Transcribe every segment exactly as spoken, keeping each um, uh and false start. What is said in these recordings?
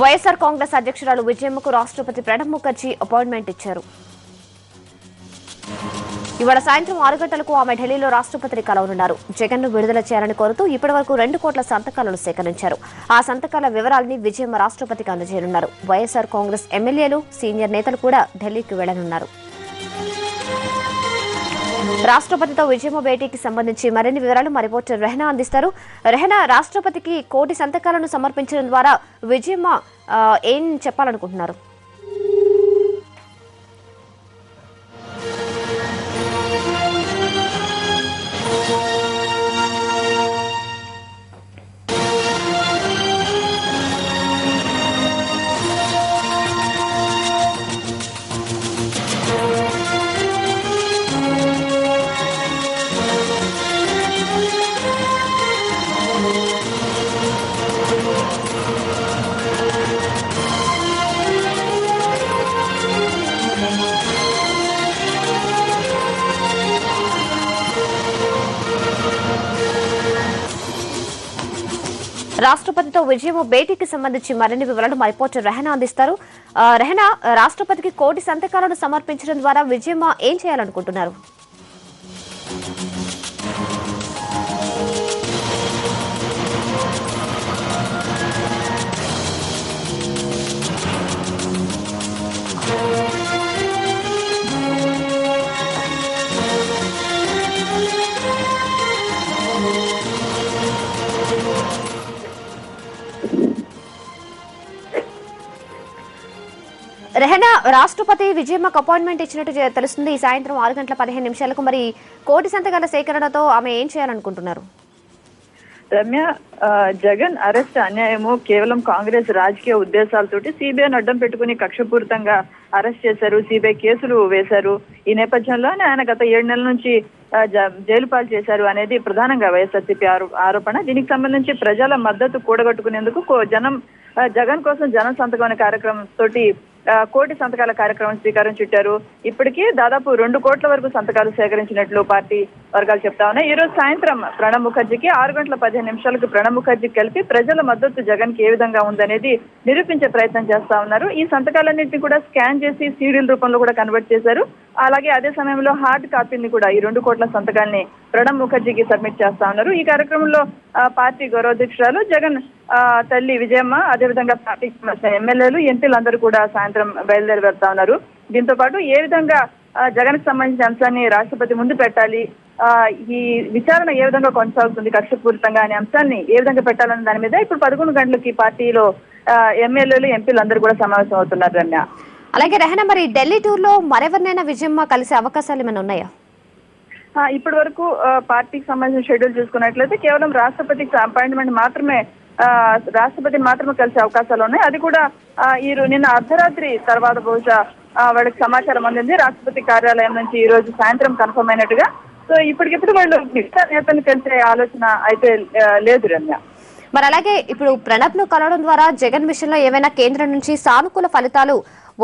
వైఎస్ఆర్ కాంగ్రెస్ అధ్యక్షురాలు విజయమ్మకు రాష్ట్రపతి ప్రణబ్ ముఖర్జీ అపాయింట్మెంట్ ఇచ్చారు. ఇవాళ సాయంత్రం ఆరు గంటలకు ఆమె ఢిల్లీలో రాష్ట్రపతిని కలవనున్నారు. జగన్ను విడుదల చేయాలని కోరుతూ ఇప్పటి వరకు రెండు కోట్ల సంతకాలను సేకరించారు. ఆ సంతకాల వివరాలని విజయమ్మ రాష్ట్రపతికి అందజేయనున్నారు. వైఎస్ఆర్ కాంగ్రెస్ ఎమ్మెల్యేలు, సీనియర్ నేతలు కూడా ఢిల్లీకి వెళ్లనున్నారు. రాష్ట్రపతితో విజయమ్మ భేటీకి సంబంధించి మరిన్ని వివరాలు మా రిపోర్టర్ రెహనా అందిస్తారు. రెహనా, రాష్ట్రపతికి కోటి సంతకాలను సమర్పించడం ద్వారా విజయమ్మ ఏం చెప్పాలనుకుంటున్నారు? రాష్ట్రపతితో విజయమ్మ భేటీకి సంబంధించి మరిన్ని వివరాలు మా రిపోర్టర్ రెహనా అందిస్తారు. రెహనా, రాష్ట్రపతికి కోటి సంతకాలను సమర్పించడం ద్వారా విజయమ్మ ఏం చేయాలనుకుంటున్నారు? రెహనా, రాష్ట్రపతి విజయమ్మకు అపాయింట్మెంట్ ఇచ్చినట్టు తెలుస్తుంది. ఈ సాయంత్రం ఆరు గంటల పదిహేను నిమిషాలకు మరి కోటి సంతకాల సేకరణతో ఆమె ఏం చేయాలనుకుంటున్నారు? రమ్య, జగన్ అరెస్ట్ అన్యాయము. కేవలం కాంగ్రెస్ రాజకీయ ఉద్దేశాలతోటి సిబిఐని అడ్డం పెట్టుకుని కక్షపూరితంగా అరెస్ట్ చేశారు, సిబిఐ కేసులు వేశారు. ఈ నేపథ్యంలోనే ఆయన గత ఏడు నెలల నుంచి జైలు పాలు చేశారు అనేది ప్రధానంగా వైఎస్ఆర్సీపీ ఆరోపణ. దీనికి సంబంధించి ప్రజల మద్దతు కూడగట్టుకునేందుకు జనం జగన్ కోసం జనం సంతకం అనే కార్యక్రమం తోటి కోటి సంతకాల కార్యక్రమం శ్రీకారం చుట్టారు. ఇప్పటికీ దాదాపు రెండు కోట్ల వరకు సంతకాలు సేకరించినట్లు పార్టీ వర్గాలు చెప్తా ఉన్నాయి. ఈ రోజు సాయంత్రం ప్రణబ్ ముఖర్జీకి ఆరు గంటల పదిహేను నిమిషాలకు ప్రణబ్ ముఖర్జీకి కలిపి ప్రజల మద్దతు జగన్ కి ఏ విధంగా ఉందనేది నిరూపించే ప్రయత్నం చేస్తా ఉన్నారు. ఈ సంతకాలన్నింటినీ కూడా స్కాన్ చేసి సీడీల రూపంలో కూడా కన్వర్ట్ చేశారు. అలాగే అదే సమయంలో హార్డ్ కాపీని కూడా ఈ రెండు కోట్ల సంతకాల్ని ప్రణబ్ ముఖర్జీకి సబ్మిట్ చేస్తా ఉన్నారు. ఈ కార్యక్రమంలో పార్టీ గౌరవాధ్యక్షురాలు, జగన్ తల్లి విజయమ్మ, అదేవిధంగా పార్టీకి సంబంధించిన ఎమ్మెల్యేలు, ఎంపీలందరూ కూడా సాయంత్రం బయలుదేరి వెళ్తా ఉన్నారు. దీంతో పాటు ఏ విధంగా జగన్ కు సంబంధించిన అంశాన్ని రాష్ట్రపతి ముందు పెట్టాలి, ఈ విచారణ ఏ విధంగా కొనసాగుతుంది కక్షపూరితంగా అనే అంశాన్ని ఏ విధంగా పెట్టాలనే దాని మీద ఇప్పుడు పదకొండు గంటలకి పార్టీలో ఎమ్మెల్యేలు, ఎంపీలందరూ కూడా సమావేశం అవుతున్నారు. రమ్య, అలాగే రెహనా, మరి ఢిల్లీ టూర్ లో మరెవరినైనా విజయమ్మ కలిసే అవకాశాలు ఏమైనా ఉన్నాయా? ఇప్పటి వరకు పార్టీకి సంబంధించిన షెడ్యూల్ చూసుకున్నట్లయితే కేవలం రాష్ట్రపతికి అపాయింట్మెంట్ మాత్రమే రాష్ట్రపతిని మాత్రమే కలిసే అవకాశాలు ఉన్నాయి. అది కూడా ఈ నిన్న అర్ధరాత్రి తర్వాత బహుశా వాళ్ళకి సమాచారం అందింది రాష్ట్రపతి కార్యాలయం నుంచి ఈ రోజు సాయంత్రం కన్ఫర్మ్ అయినట్టుగా. సో ఇప్పటికిప్పుడు వాళ్ళు మిగతా నేతలు కలిసే ఆలోచన అయితే లేదు రమ్య. మరి అలాగే ఇప్పుడు ప్రణబ్ ను కలవడం ద్వారా జగన్ విషయంలో ఏమైనా కేంద్రం నుంచి సానుకూల ఫలితాలు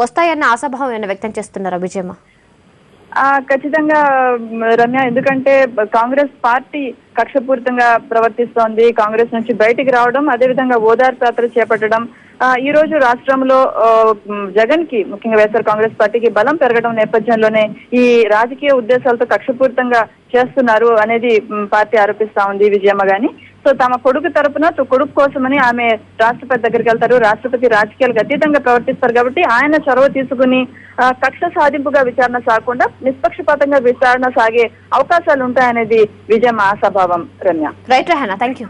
వస్తాయన్న ఆశాభావం ఏమైనా వ్యక్తం చేస్తున్నారా విజయమ్మ? ఖచ్చితంగా రమ్య, ఎందుకంటే కాంగ్రెస్ పార్టీ కక్షపూరితంగా ప్రవర్తిస్తోంది. కాంగ్రెస్ నుంచి బయటికి రావడం, అదేవిధంగా ఓదార్పు యాత్ర చేపట్టడం, ఈ రోజు రాష్ట్రంలో జగన్ కి ముఖ్యంగా వైఎస్ఆర్ కాంగ్రెస్ పార్టీకి బలం పెరగడం నేపథ్యంలోనే ఈ రాజకీయ ఉద్దేశాలతో కక్షపూరితంగా చేస్తున్నారు అనేది పార్టీ ఆరోపిస్తా ఉంది విజయమ్మ గాని. సో తమ కొడుకు తరపున కొడుకు కోసమని ఆమె రాష్ట్రపతి దగ్గరికి వెళ్తారు. రాష్ట్రపతి రాజకీయాలకు అతీతంగా ప్రవర్తిస్తారు కాబట్టి ఆయన చొరవ తీసుకుని కక్ష సాధింపుగా విచారణ సాగకుండా నిష్పక్షపాతంగా విచారణ సాగే అవకాశాలు ఉంటాయనేది విజయమ్మ ఆశాభావం. Ramya, right Rahana, thank you.